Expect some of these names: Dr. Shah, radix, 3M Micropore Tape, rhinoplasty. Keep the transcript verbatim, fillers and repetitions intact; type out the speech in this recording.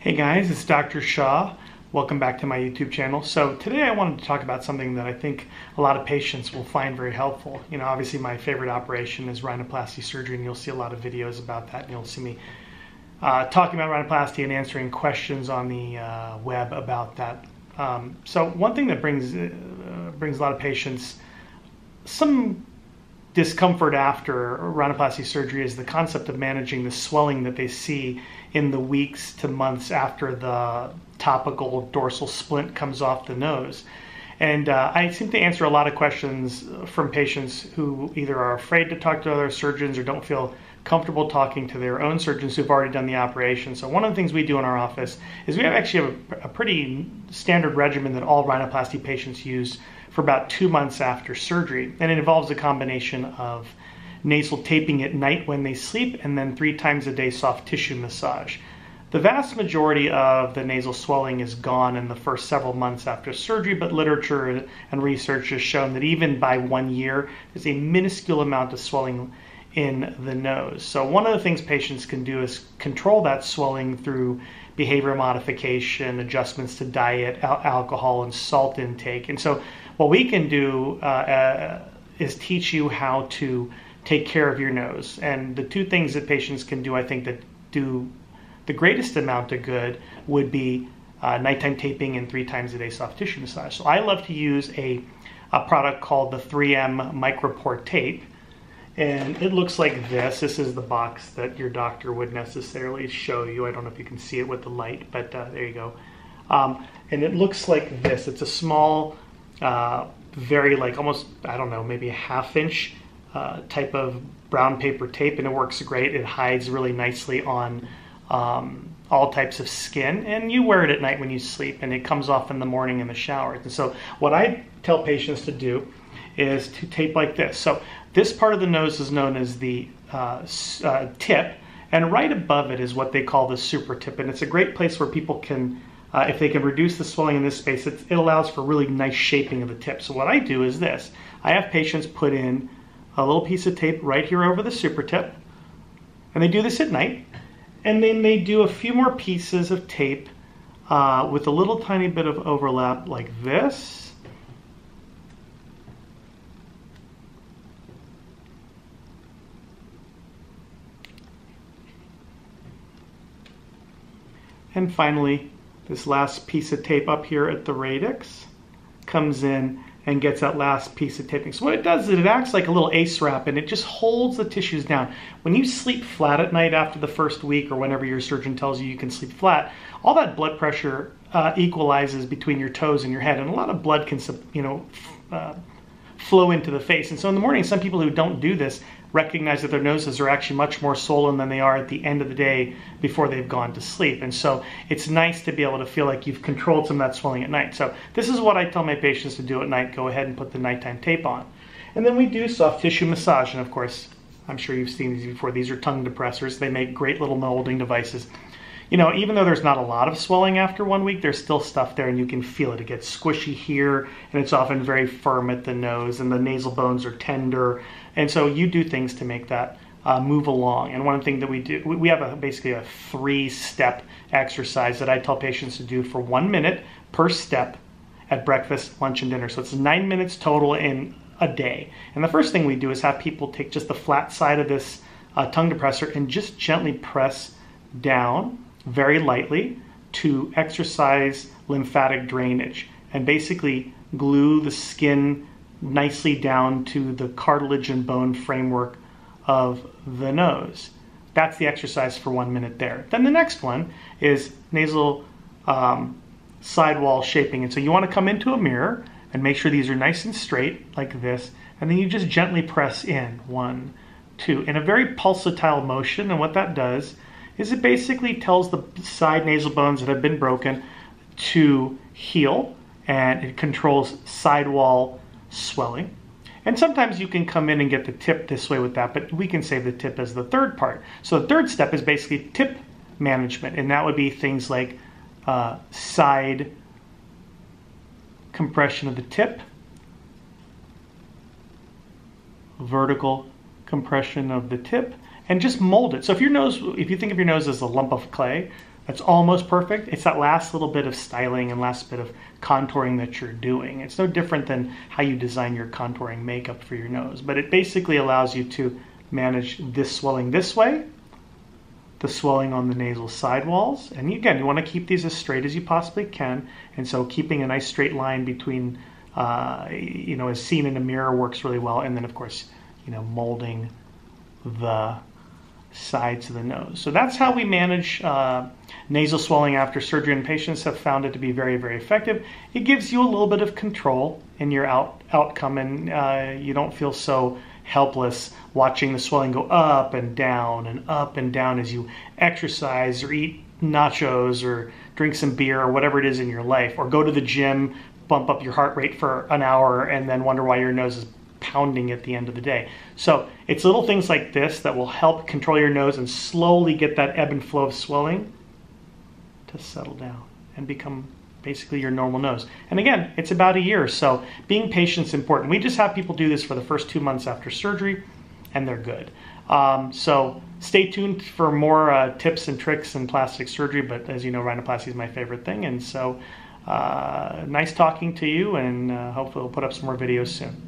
Hey guys, it's Doctor Shah. Welcome back to my YouTube channel. So today I wanted to talk about something that I think a lot of patients will find very helpful. You know, obviously my favorite operation is rhinoplasty surgery, and you'll see a lot of videos about that, and you'll see me uh, talking about rhinoplasty and answering questions on the uh, web about that. Um, so one thing that brings, uh, brings a lot of patients some discomfort after rhinoplasty surgery is the concept of managing the swelling that they see in the weeks to months after the topical dorsal splint comes off the nose. And uh, I seem to answer a lot of questions from patients who either are afraid to talk to other surgeons or don't feel comfortable talking to their own surgeons who've already done the operation. So one of the things we do in our office is we have actually have a, a pretty standard regimen that all rhinoplasty patients use for about two months after surgery. And it involves a combination of nasal taping at night when they sleep and then three times a day soft tissue massage. The vast majority of the nasal swelling is gone in the first several months after surgery, but literature and research has shown that even by one year, there's a minuscule amount of swelling in the nose. So one of the things patients can do is control that swelling through behavior modification, adjustments to diet, al alcohol, and salt intake. And so what we can do uh, uh, is teach you how to take care of your nose. And the two things that patients can do, I think, that do the greatest amount of good would be uh, nighttime taping and three times a day soft tissue massage. So I love to use a, a product called the three M Micropore Tape. And it looks like this. This is the box that your doctor would necessarily show you. I don't know if you can see it with the light, but uh, there you go. Um, and it looks like this. It's a small, uh, very like almost, I don't know, maybe a half inch uh, type of brown paper tape, and it works great. It hides really nicely on um, all types of skin, and you wear it at night when you sleep, and it comes off in the morning in the shower. And so what I tell patients to do is to tape like this. So this part of the nose is known as the uh, uh, tip, and right above it is what they call the super tip, and it's a great place where people can, uh, if they can reduce the swelling in this space, it, it allows for really nice shaping of the tip. So what I do is this. I have patients put in a little piece of tape right here over the super tip, and they do this at night, and then they do a few more pieces of tape uh, with a little tiny bit of overlap like this. And finally, this last piece of tape up here at the radix comes in and gets that last piece of taping. So what it does is it acts like a little ace wrap, and it just holds the tissues down. When you sleep flat at night after the first week, or whenever your surgeon tells you you can sleep flat, all that blood pressure uh, equalizes between your toes and your head, and a lot of blood can, you know, uh, flow into the face. And so in the morning, some people who don't do this recognize that their noses are actually much more swollen than they are at the end of the day before they've gone to sleep. And so it's nice to be able to feel like you've controlled some of that swelling at night. So this is what I tell my patients to do at night. Go ahead and put the nighttime tape on. And then we do soft tissue massage. And of course, I'm sure you've seen these before. These are tongue depressors. They make great little molding devices. You know, even though there's not a lot of swelling after one week, there's still stuff there, and you can feel it. It gets squishy here, and it's often very firm at the nose, and the nasal bones are tender. And so you do things to make that uh, move along. And one thing that we do, we have a, basically a three-step exercise that I tell patients to do for one minute per step at breakfast, lunch, and dinner. So it's nine minutes total in a day. And the first thing we do is have people take just the flat side of this uh, tongue depressor and just gently press down very lightly to exercise lymphatic drainage, and basically glue the skin nicely down to the cartilage and bone framework of the nose. That's the exercise for one minute there. Then the next one is nasal um, sidewall shaping. And so you want to come into a mirror and make sure these are nice and straight like this, and then you just gently press in one, two, in a very pulsatile motion. And what that does is it basically tells the side nasal bones that have been broken to heal, and it controls sidewall swelling. And sometimes you can come in and get the tip this way with that, but we can save the tip as the third part. So the third step is basically tip management, and that would be things like uh, side compression of the tip, vertical compression of the tip, and just mold it. So if your nose, if you think of your nose as a lump of clay, that's almost perfect. It's that last little bit of styling and last bit of contouring that you're doing. It's no different than how you design your contouring makeup for your nose, but it basically allows you to manage this swelling this way, the swelling on the nasal sidewalls, and again, you want to keep these as straight as you possibly can, and so keeping a nice straight line between, uh, you know, as seen in a mirror works really well, and then of course, you know, molding the sides of the nose. So that's how we manage uh, nasal swelling after surgery, and patients have found it to be very, very effective. It gives you a little bit of control in your out outcome, and uh, you don't feel so helpless watching the swelling go up and down and up and down as you exercise or eat nachos or drink some beer or whatever it is in your life, or go to the gym, bump up your heart rate for an hour, and then wonder why your nose is pounding at the end of the day. So it's little things like this that will help control your nose and slowly get that ebb and flow of swelling to settle down and become basically your normal nose. And again, it's about a year, so being patient is important. We just have people do this for the first two months after surgery and they're good. Um, so stay tuned for more uh, tips and tricks in plastic surgery, but as you know, rhinoplasty is my favorite thing, and so uh, nice talking to you, and uh, hopefully we'll put up some more videos soon.